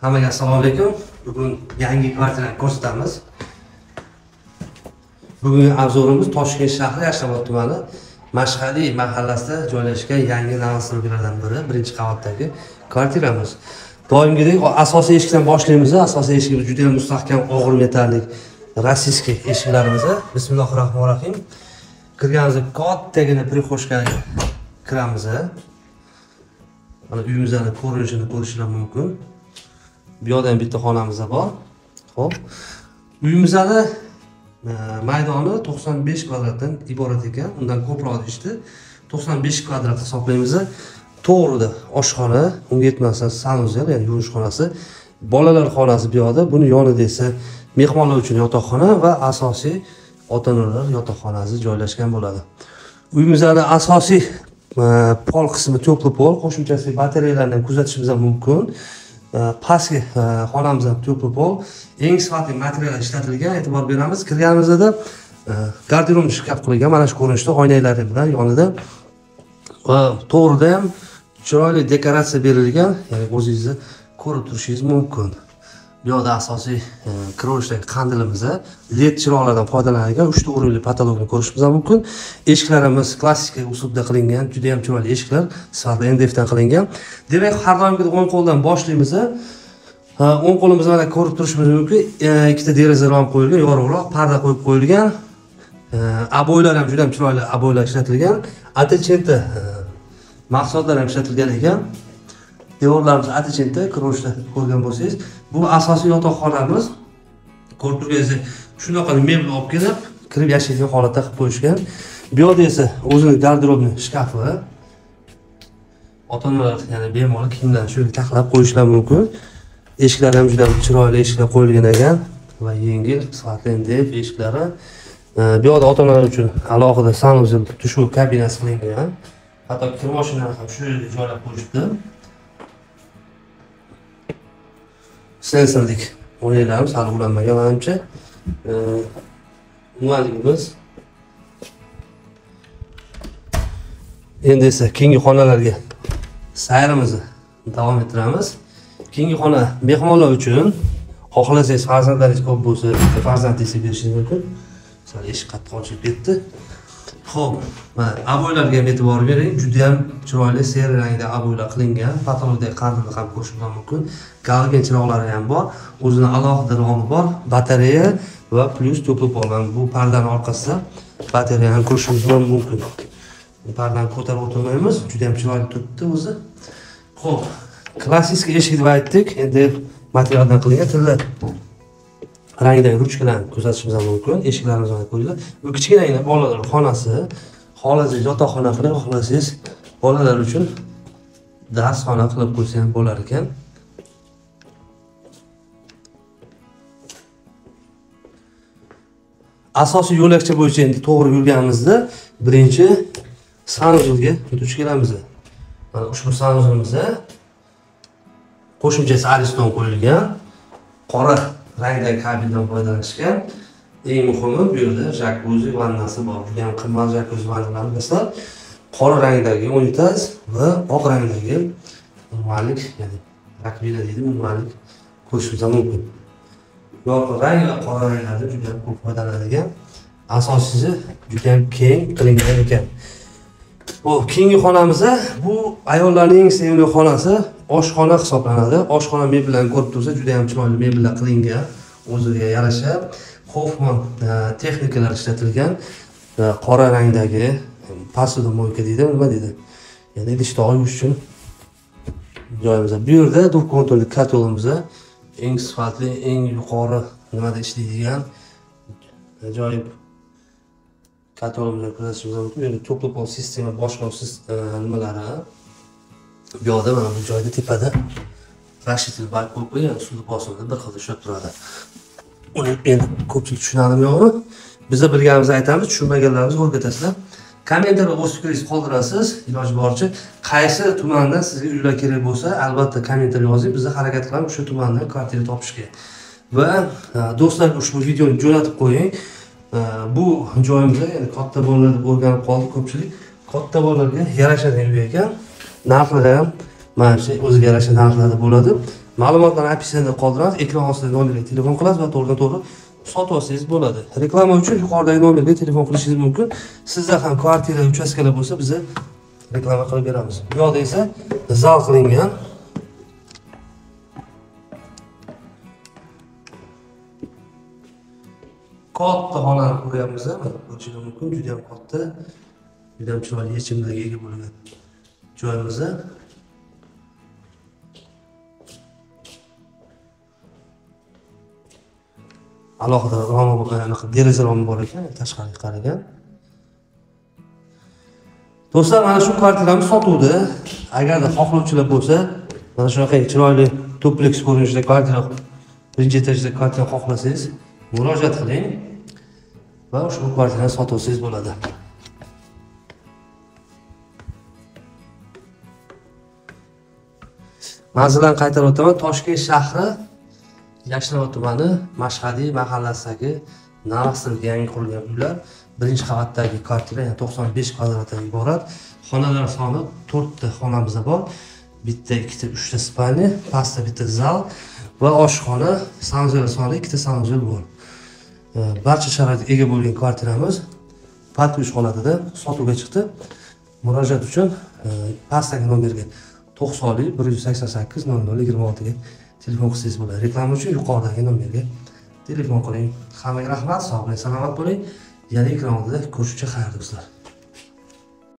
Hammaga assalomu alaykum. Bugun yangi kvartirani ko'rsatamiz. Bugungi obzorimiz Toshkent shahri Yashnabod tumani Mashhadiy mahallasida joylashgan yangi novosellardan biri, 1-qavatdagi kvartiramiz. Doimgidek asosiy eshikdan boshlaymiz. Asosiy eshigimiz juda ham mustahkam og'ir metallik rossiyskiy eshiklarimiz. Bismillahirrohmanirrohim. Kirganimizda kattagina prixoshkaga kiramiz. Mana uyimizning ko'rinishini ko'rishingiz mumkin. Bu yerda ham bitta xonamiz bor. Xo'p. Uyimizning maydoni 95 kvadratdan iborat ekan. Undan ko'proq ichdi. 95 kvadrat hisoblaymiz. To'g'rida oshxona, unga yetmasa sanuzel, ya'ni yuvish xonasi, bolalar xonasi bu yerda. Buni yonida esa mehmonlar uchun yotoqxona va asosiy ota-onalar yotoqxonasi joylashgan bo'ladi. Uyimizning asosiy pol qismi to'pli pol, qo'shimchasi batareyalarni ham kuzatishimiz mumkin. Pastki xonamiz ham to'pli pol, eng sifatli materiallar ishlatilgan, e'tibor beramiz. Kirganimizda garderob shkaf qilingan, mana shu ko'rinishda oynalari bilan yonida va to'g'rida ham chiroyli dekoratsiya berilgan, ya'ni o'zingiz ko'rib turishingiz mumkin. Bu yerda asosiy krovshdagi qandilimiz, led chiroqlardan foydalanilgan 3 to'g'rili patologni ko'rishimiz mumkin. Eshiklarimiz klassik usulda qilingan, juda ham chiroyli eshiklar, sifatli NDFdan qilingan. Demak, har doimgidek o'ng qo'ldan boshlaymiz. O'ng qo'limiz bilan ko'rib turishimiz mumkin, ikkita deraza rom qo'yilgan, yorug'roq parda qo'yib qo'yilgan. Aboylar ham juda ham chiroyli aboylar ishlatilgan. Atechenta mahsulotlar ham ishlatilgan ekan. Devorlarimiz atechenta kroshda ko'rgan bo'lsangiz, bu asosiy yotoqxonamiz. Ko'rib turganingizdek, shunaqa mebel olib kelib, kirib yashaydigan holatda qilib qo'yishgan. Bu yerda esa o'zini garderobni shkafi, ota-onalar, ya'ni bemalol kiyimlarni shu yerga taxlab qo'yishlar mumkin. Eshiklar ham juda chiroyli eshiklar qo'yilgan ekan va yengil, sifatli deb eshiklari. Bu yerda ota-onalar uchun alohida sanuzel tushuv kabinasi qilingan. Hatto kir mashinalarni ham shu yerga joylab qo'yishdi. Sensorlik o'yinlarimiz hali manimcha. Umaligimiz. Endi esa keyingi xonalarga sayrimizni davom ettiramiz. Keyingi xona mehmonlar uchun, xohlasangiz farzandlaringiz ko'p bo'lsa, farzandingizga berishingiz mumkin. Misol eshik qattiq ochilib ketdi. Xo'p, mana aboylarga ham e'tibor bering. Juda ham chiroyli seri rangda aboylar qilingan. Patologdagi qandilni ham ko'rishingiz mumkin. Galgen chiroqlari ham bor. O'zini alohida romi bor. Batareya va plus to'pli poldan. Bu pardani orqasida batareya ham ko'rishingiz mumkin. Bu pardani ko'tarib o'tirmaymiz. Juda ham chiroyli turibdi o'zi. Xo'p, klassik eshik deb aytdik. Endi materialdan qilingan tilla rangdagi ruchkalarni kuzatishimiz mumkin. Eshiklarimiz mana ko'ringlar. Bu kichkinagina bolalar xonasi, xohlasangiz yotoqxona qilib, xohlasangiz bolalar uchun darsxona qilib qo'ysa ham bo'lar ekan. Asosiy yo'lakcha bo'yicha endi to'g'ri yurganimizda birinchi sanuzelga duch kelamiz. Mana ushbu sanuzelimizda qo'shimchasi ariston qo'yilgan, qora rangdagi kabindan foydalanishgan. Eng muhimi bu yerda jakuzi vannasi bor. Bu ham qimmat jakuzi vannalari bo'lsa, qora rangdagi unitaz va oq rangdagi umalik, ya'ni rakvina deydi, umalik ko'rishimiz mumkin. Yorqin rang va qora ranglarda juda ko'p foydalanilgan. Asosiysi juda ham keng qilingan ekan. Xo'p, keyingi xonamiz bu ayollarning eng sevimli xonasi. Oshxona hisoblanadi. Oshxona mebellarni ko'rib tursa, juda ham chiroyli mebellar qilingan, o'ziga yarasha Hoffman texnikalar ishlatilgan, qora rangdagi posuda moyka deydi, nima deydi? Ya'ni idishda yuvish uchun joyimiz. Bu yerda dubkontrolli katolimiz, eng sifatli, eng yuqori nimada ishlaydigan ajoyib katolimizni ko'rishimiz mumkin. Ya'ni to'pli pol sistema boshlovsiz nimalari. Bu yerda mana bu joyda tepada rashidil balk qo'yib qo'ygan, suvni bosimida bir xil ishlab turadi. Uni endi ko'pchilik tushunadimi yo'qmi? Biz bilganimizni aytamiz, tushunmaganlaringizni o'rgatasizlar. Kommentarda o'z fikringizni qoldirasiz, iloji boricha. Qaysi tumandan sizga uylar kerak bo'lsa, albatta kommentar yozing, biz harakat qilamiz o'sha tumandan kvartira topishga. Va do'stlarga ushbu videoni jo'natib qo'ying. bu joyimizda yani katta bolalarda o'rganib qoldi ko'pchilik. Katta bolalarga yarasha deb ekan. Narxlari ham mana shu o'ziga yarasha narxlarda bo'ladi. Ma'lumotlarni apisiyada qoldiramiz. Ekran ostidagi nomerga telefon qilasiz va to'g'ridan-to'g'ri sotib olsangiz bo'ladi. Reklama uchun yuqoridagi nomerga telefon qilishingiz mumkin. Sizda ham kvartira uchastkalar bo'lsa, biz reklama qilib beramiz. Bu yoqda esa zal qilingan katta xonani ko'ryapmiz. Ko'rishingiz mumkin, juda ham katta, juda ham chiroyli yechimlarga ega bo'lgan joyimiz. Alohida ramo bo'lgan, deraza ramo bor ekan, tashqariga qaragan. Do'stlar, mana shu kvartiramiz sotuvda. Agarda xohlovchilar bo'lsa, mana shunday chiroyli dupleks ko'rinishda kvartira, birinchi etajda kvartira xohlasangiz, murojaat qiling va shu kvartirani sotsangiz bo'ladi. Manzildan qaytarib o'taman. Toshkent shahri Yashnabod tumani Mashhadiy mahallasidagi narxsiz yangi qurilgan uylar. 1-qavatdagi kvartira, ya'ni 95 kvadratdan iborat. Xonalar soni 4 ta xonamiz bor. Bitta, ikkita, uchta spalni, pastda bitta zal va oshxona. Sanuzel soni 2 ta sanuzel bor. Barcha sharoitga ega bo'lgan kvartiramiz pat 3 holatida sotuvga chiqdi. Murojaat uchun pastdagi nomerga 90-188-0026'ga telefon qilsangiz bo'ladi. Reklama uchun yuqoridagi nomerga telefon qiling. Hammaga rahmat, sog' bo'ling, salomat bo'ling. Yangi ekran oldida ko'rishguncha xayr do'stlar.